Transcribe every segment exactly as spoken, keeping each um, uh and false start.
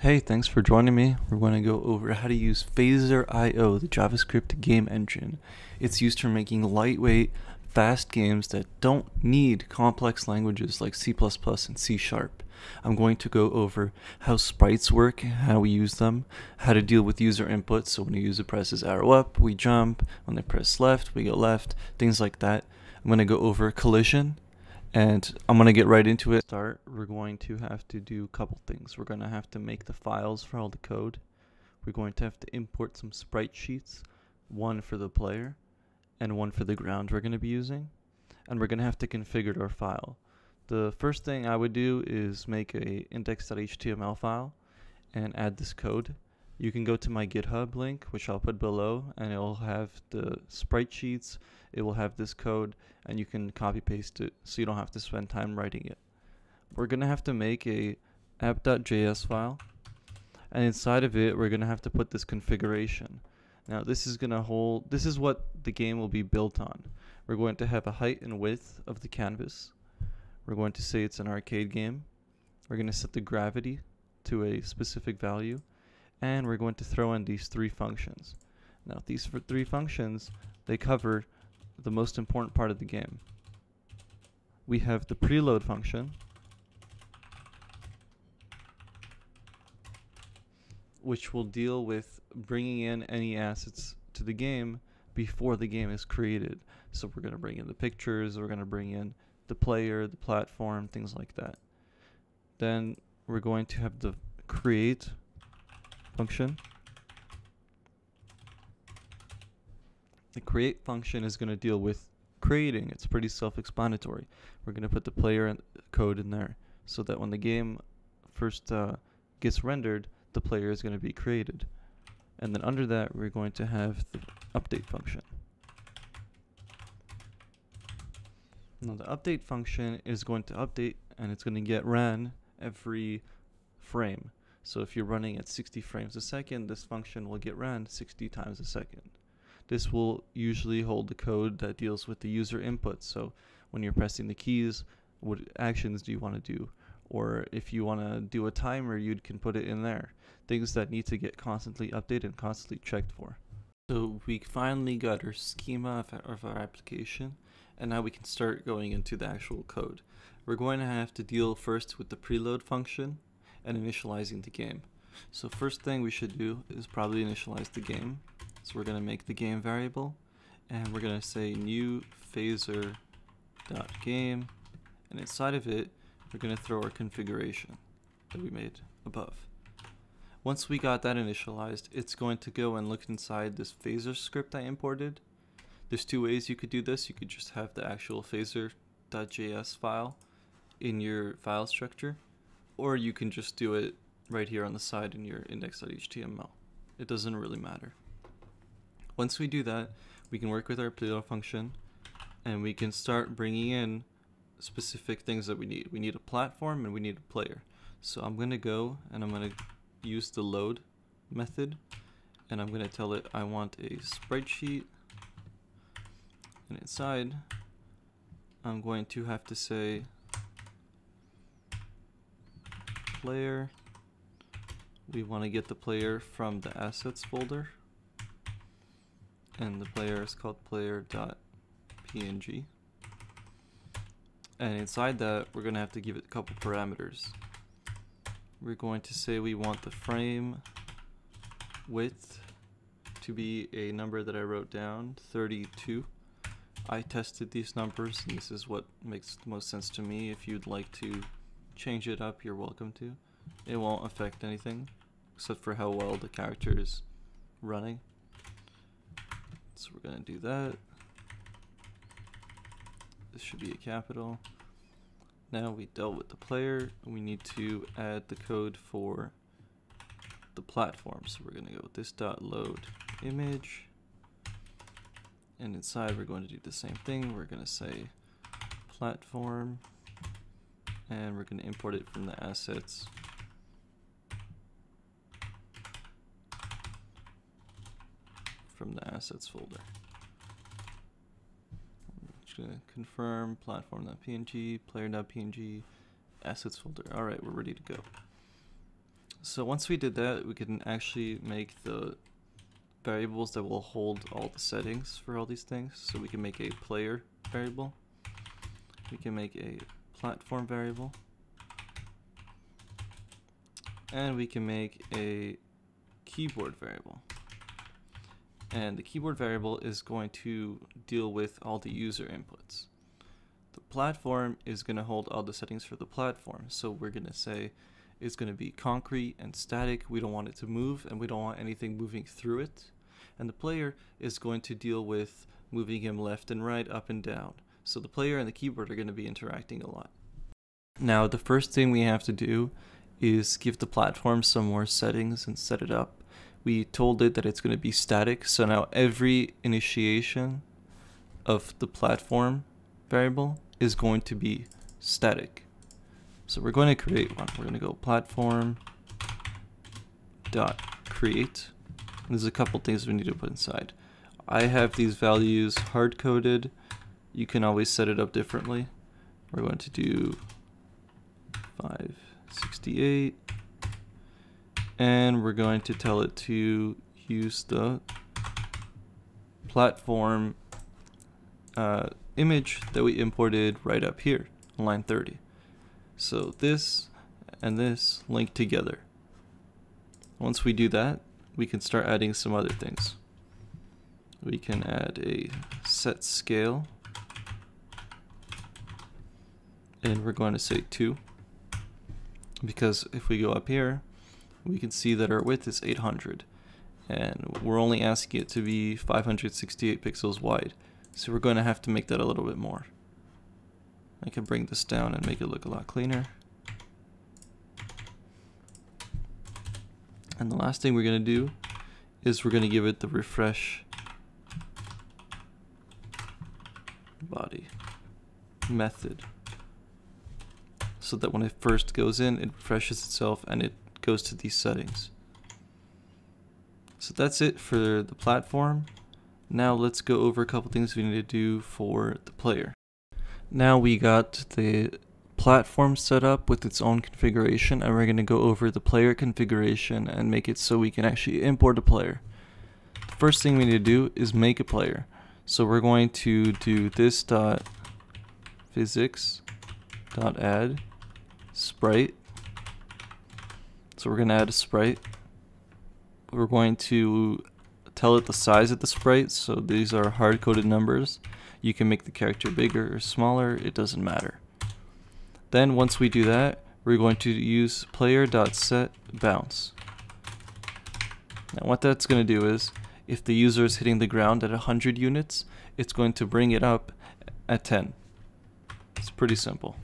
Hey, thanks for joining me. We're going to go over how to use Phaser dot i o, the JavaScript game engine. It's used for making lightweight, fast games that don't need complex languages like C plus plus and C sharp. I'm going to go over how sprites work, how we use them, how to deal with user input, so when a user presses arrow up, we jump, when they press left, we go left, things like that. I'm going to go over collision, and I'm going to get right into it. Start, we're going to have to do a couple things. We're going to have to make the files for all the code. We're going to have to import some sprite sheets, one for the player, and one for the ground we're going to be using, and we're going to have to configure our file. The first thing I would do is make a index dot h t m l file and add this code. You can go to my GitHub link, which I'll put below, and it'll have the sprite sheets, it will have this code, and you can copy paste it so you don't have to spend time writing it. We're going to have to make a app dot j s file, and inside of it we're going to have to put this configuration. Now this is going to hold, this is what the game will be built on. We're going to have a height and width of the canvas. We're going to say it's an arcade game. We're going to set the gravity to a specific value, and we're going to throw in these three functions. Now these three functions, they cover the most important part of the game. We have the preload function, which will deal with bringing in any assets to the game before the game is created. So we're going to bring in the pictures, we're going to bring in the player, the platform, things like that. Then we're going to have the create function. The create function is going to deal with creating. It's pretty self-explanatory. We're going to put the player and code in there so that when the game first uh, gets rendered, the player is going to be created. And then under that we're going to have the update function. Now the update function is going to update, and it's going to get ran every frame. So if you're running at sixty frames a second, this function will get ran sixty times a second. This will usually hold the code that deals with the user input, so when you're pressing the keys, what actions do you want to do? Or if you want to do a timer, you can put it in there. Things that need to get constantly updated and constantly checked for. So we finally got our schema of our application, and now we can start going into the actual code. We're going to have to deal first with the preload function and initializing the game. So first thing we should do is probably initialize the game. So we're going to make the game variable, and we're going to say new Phaser dot game, and inside of it we're going to throw our configuration that we made above. Once we got that initialized, it's going to go and look inside this Phaser script I imported. There's two ways you could do this. You could just have the actual Phaser dot j s file in your file structure, or you can just do it right here on the side in your index dot h t m l. It doesn't really matter. Once we do that, we can work with our preload function, and we can start bringing in specific things that we need. We need a platform and we need a player. So I'm going to go and I'm going to use the load method, and I'm going to tell it I want a sprite sheet, and inside I'm going to have to say player. We want to get the player from the assets folder, and the player is called player dot p n g, and inside that we're going to have to give it a couple parameters. We're going to say we want the frame width to be a number that I wrote down, thirty-two. I tested these numbers, and this is what makes the most sense to me. If you'd like to change it up, you're welcome to. It won't affect anything except for how well the character is running. So we're going to do that. This should be a capital. Now we dealt with the player, and we need to add the code for the platform. So we're going to go with this dot load image, and inside we're going to do the same thing. We're going to say platform, and we're going to import it from the assets. From the assets folder. Going to confirm platform dot p n g, player dot p n g, assets folder. All right, we're ready to go. So once we did that, we can actually make the variables that will hold all the settings for all these things. So we can make a player variable. We can make a platform variable. And we can make a keyboard variable. And the keyboard variable is going to deal with all the user inputs. The platform is going to hold all the settings for the platform. So we're going to say it's going to be concrete and static. We don't want it to move, and we don't want anything moving through it. And the player is going to deal with moving him left and right, up and down. So the player and the keyboard are going to be interacting a lot. Now, the first thing we have to do is give the platform some more settings and set it up. We told it that it's going to be static, so now every initiation of the platform variable is going to be static. So we're going to create one. We're going to go platform dot create. And there's a couple things we need to put inside. I have these values hard coded. You can always set it up differently. We're going to do five sixty-eight. And we're going to tell it to use the platform uh, image that we imported right up here, line thirty. So this and this link together. Once we do that, we can start adding some other things. We can add a set scale, and we're going to say two, because if we go up here, we can see that our width is eight hundred, and we're only asking it to be five hundred sixty-eight pixels wide. So we're going to have to make that a little bit more. I can bring this down and make it look a lot cleaner. And the last thing we're going to do is we're going to give it the refresh body method, so that when it first goes in, it refreshes itself and it goes to these settings. So that's it for the platform. Now let's go over a couple things we need to do for the player. Now we got the platform set up with its own configuration, and we're going to go over the player configuration and make it so we can actually import a player. The first thing we need to do is make a player. So we're going to do this dot physics dot add sprite. So we're going to add a sprite. We're going to tell it the size of the sprite. So these are hard-coded numbers. You can make the character bigger or smaller. It doesn't matter. Then once we do that, we're going to use player.setBounce. Now what that's going to do is, if the user is hitting the ground at one hundred units, it's going to bring it up at ten. It's pretty simple.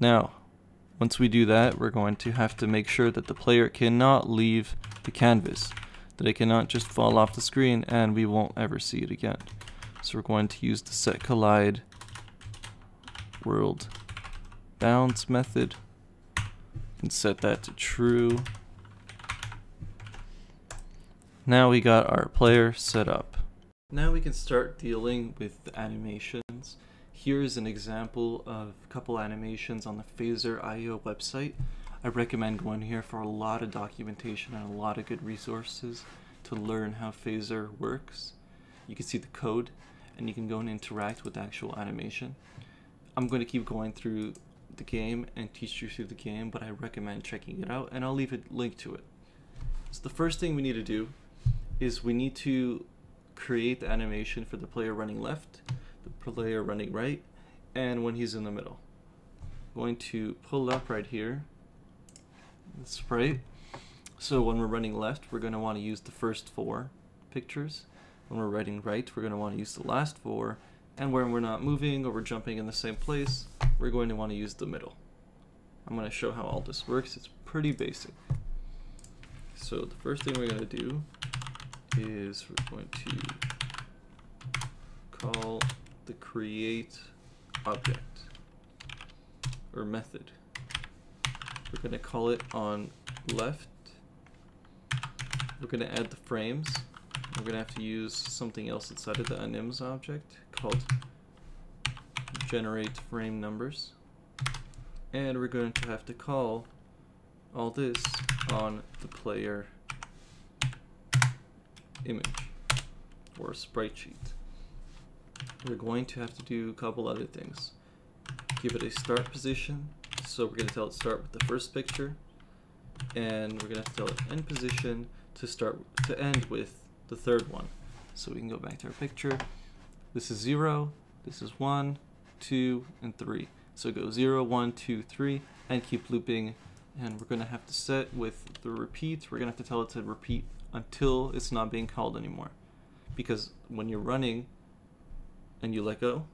Now, once we do that, we're going to have to make sure that the player cannot leave the canvas, that it cannot just fall off the screen and we won't ever see it again. So we're going to use the set collide world bounds method and set that to true. Now we got our player set up. Now we can start dealing with the animations. Here is an example of a couple animations on the Phaser dot i o website. I recommend going here for a lot of documentation and a lot of good resources to learn how Phaser works. You can see the code, and you can go and interact with actual animation. I'm going to keep going through the game and teach you through the game, but I recommend checking it out, and I'll leave a link to it. So the first thing we need to do is we need to create the animation for the player running left, the player running right, and when he's in the middle. I'm going to pull up right here the sprite. So when we're running left, we're going to want to use the first four pictures. When we're running right, we're going to want to use the last four. And when we're not moving or we're jumping in the same place, we're going to want to use the middle. I'm going to show how all this works. It's pretty basic. So the first thing we're going to do is we're going to call the create object or method. We're going to call it on left. We're going to add the frames. We're going to have to use something else inside of the anims object called generate frame numbers. and we're going to have to call all this on the player image or sprite sheet. We're going to have to do a couple other things. Give it a start position, so we're going to tell it start with the first picture, and we're going to have to tell it end position to start to end with the third one. So we can go back to our picture. This is zero, this is one, two, and three. So go zero, one, two, three, and keep looping. And we're going to have to set with the repeats. We're going to have to tell it to repeat until it's not being called anymore. Because when you're running and you let go,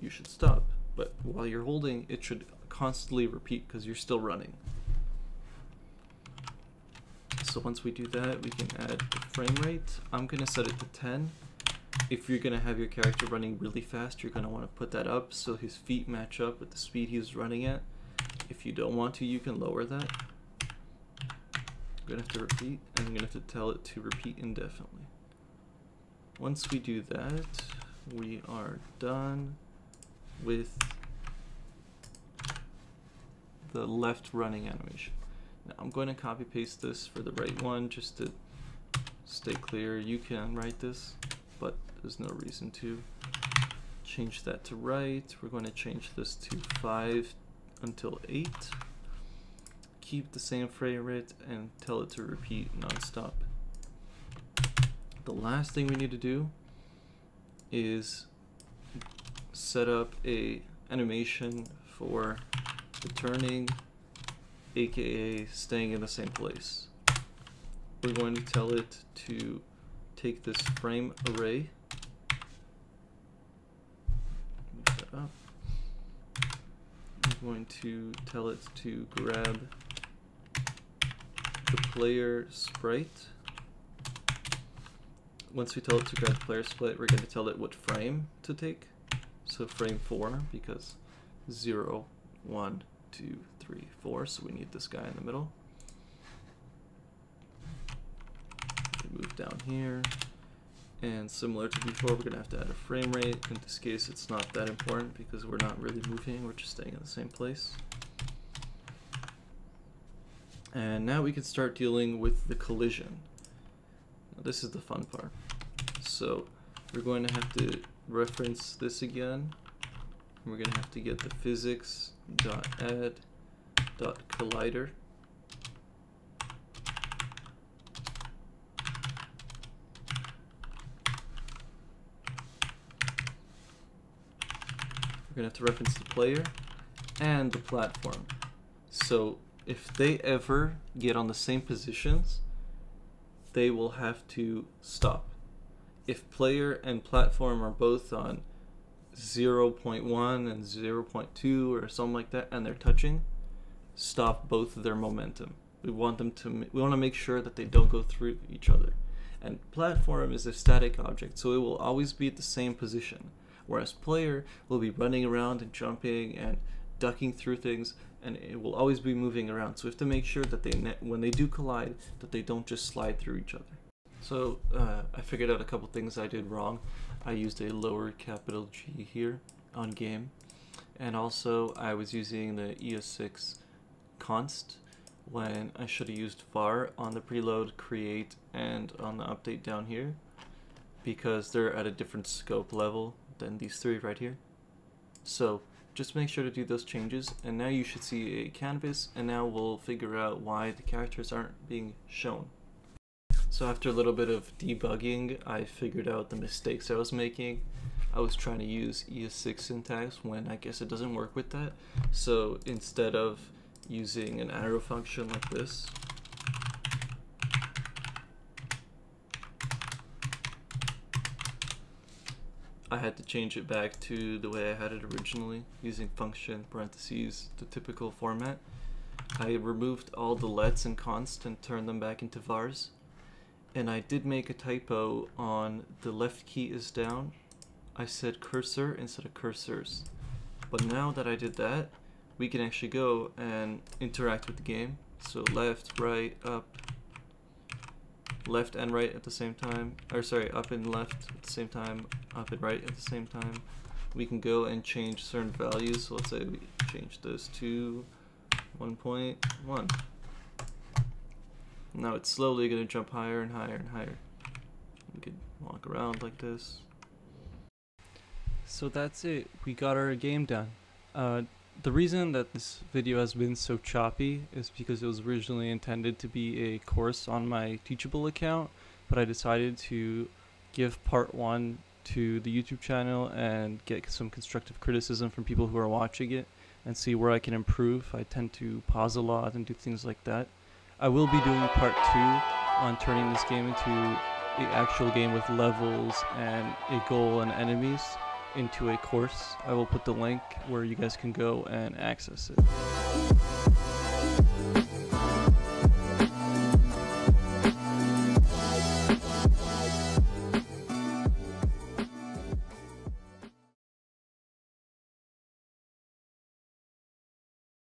you should stop. But while you're holding, it should constantly repeat because you're still running. So once we do that, we can add the frame rate. I'm going to set it to ten. If you're going to have your character running really fast, you're going to want to put that up so his feet match up with the speed he's running at. If you don't want to, you can lower that. I'm going to have to repeat, and I'm going to have to tell it to repeat indefinitely. Once we do that, we are done with the left running animation. Now I'm going to copy paste this for the right one just to stay clear. You can write this, but there's no reason to. Change that to right. We're going to change this to five until eight. Keep the same frame rate and tell it to repeat nonstop. The last thing we need to do is set up a animation for returning, aka staying in the same place. We're going to tell it to take this frame array, move that up. I'm going to tell it to grab the player sprite. Once we tell it to grab the player sprite, we're going to tell it what frame to take. So frame four, because zero, one, two, three, four. So we need this guy in the middle. We move down here. And similar to before, we're going to have to add a frame rate. In this case, it's not that important because we're not really moving. We're just staying in the same place. And now we can start dealing with the collision. Now, this is the fun part. So we're going to have to reference this again. We're going to have to get the physics dot add dot collider. We're going to have to reference the player and the platform. So if they ever get on the same positions, they will have to stop. If player and platform are both on zero point one and zero point two or something like that, and they're touching, stop both of their momentum. We want them to, we want to make sure that they don't go through each other. And platform is a static object, so it will always be at the same position. Whereas player will be running around and jumping and ducking through things, and it will always be moving around. So we have to make sure that they, when they do collide, that they don't just slide through each other. So uh, I figured out a couple things I did wrong. I used a lower capital G here on game, and also I was using the E S six const when I should have used var on the preload, create, and on the update down here, because they're at a different scope level than these three right here. So just make sure to do those changes, and now you should see a canvas, and now we'll figure out why the characters aren't being shown. So after a little bit of debugging, I figured out the mistakes I was making. I was trying to use E S six syntax when I guess it doesn't work with that. So instead of using an arrow function like this, I had to change it back to the way I had it originally, using function, parentheses, the typical format. I removed all the lets and const and turned them back into vars. And I did make a typo on the left key is down. I said cursor instead of cursors. But now that I did that, we can actually go and interact with the game. So left, right, up, left and right at the same time. Or sorry, up and left at the same time, up and right at the same time. We can go and change certain values. So let's say we change this to one point one. Now it's slowly going to jump higher and higher and higher. We could walk around like this. So that's it. We got our game done. Uh, the reason that this video has been so choppy is because it was originally intended to be a course on my Teachable account, but I decided to give part one to the YouTube channel and get some constructive criticism from people who are watching it and see where I can improve. I tend to pause a lot and do things like that. I will be doing part two on turning this game into an actual game with levels and a goal and enemies into a course. I will put the link where you guys can go and access it.